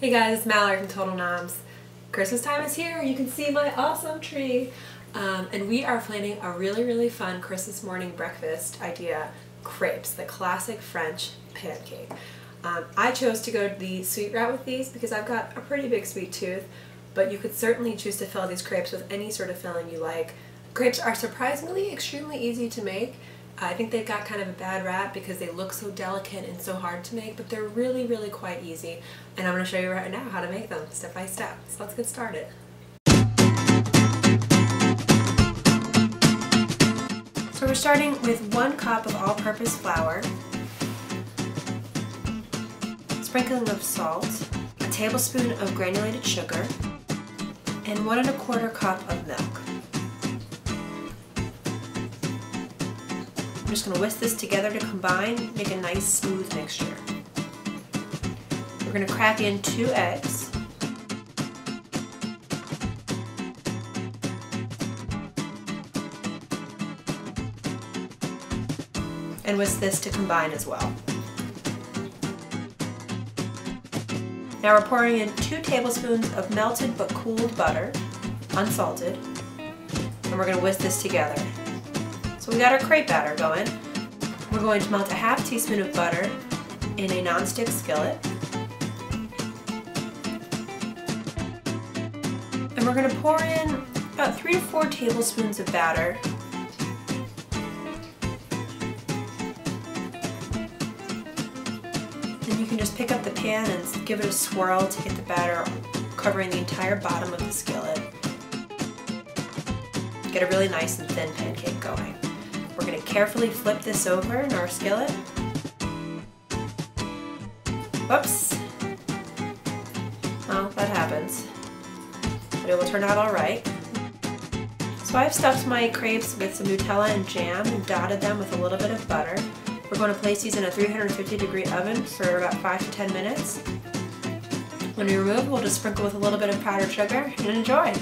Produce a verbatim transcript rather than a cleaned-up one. Hey guys, Mallory from Total Noms. Christmas time is here. You can see my awesome tree. Um, and we are planning a really, really fun Christmas morning breakfast idea, crepes, the classic French pancake. Um, I chose to go the sweet route with these because I've got a pretty big sweet tooth, but you could certainly choose to fill these crepes with any sort of filling you like. Crepes are surprisingly extremely easy to make. I think they've got kind of a bad rap because they look so delicate and so hard to make, but they're really, really quite easy. And I'm going to show you right now how to make them step by step. So let's get started. So we're starting with one cup of all-purpose flour, a sprinkling of salt, a tablespoon of granulated sugar, and one and a quarter cup of milk. I'm just going to whisk this together to combine, make a nice smooth mixture. We're going to crack in two eggs. And whisk this to combine as well. Now we're pouring in two tablespoons of melted but cooled butter, unsalted, and we're going to whisk this together. So we got our crepe batter going. We're going to melt a half teaspoon of butter in a nonstick skillet. And we're going to pour in about three to four tablespoons of batter. And you can just pick up the pan and give it a swirl to get the batter covering the entire bottom of the skillet. Get a really nice and thin pancake going. We're going to carefully flip this over in our skillet. Whoops. Well, that happens. But it will turn out all right. So I've stuffed my crepes with some Nutella and jam and dotted them with a little bit of butter. We're going to place these in a three hundred fifty degree oven for about five to ten minutes. When we remove, we'll just sprinkle with a little bit of powdered sugar and enjoy.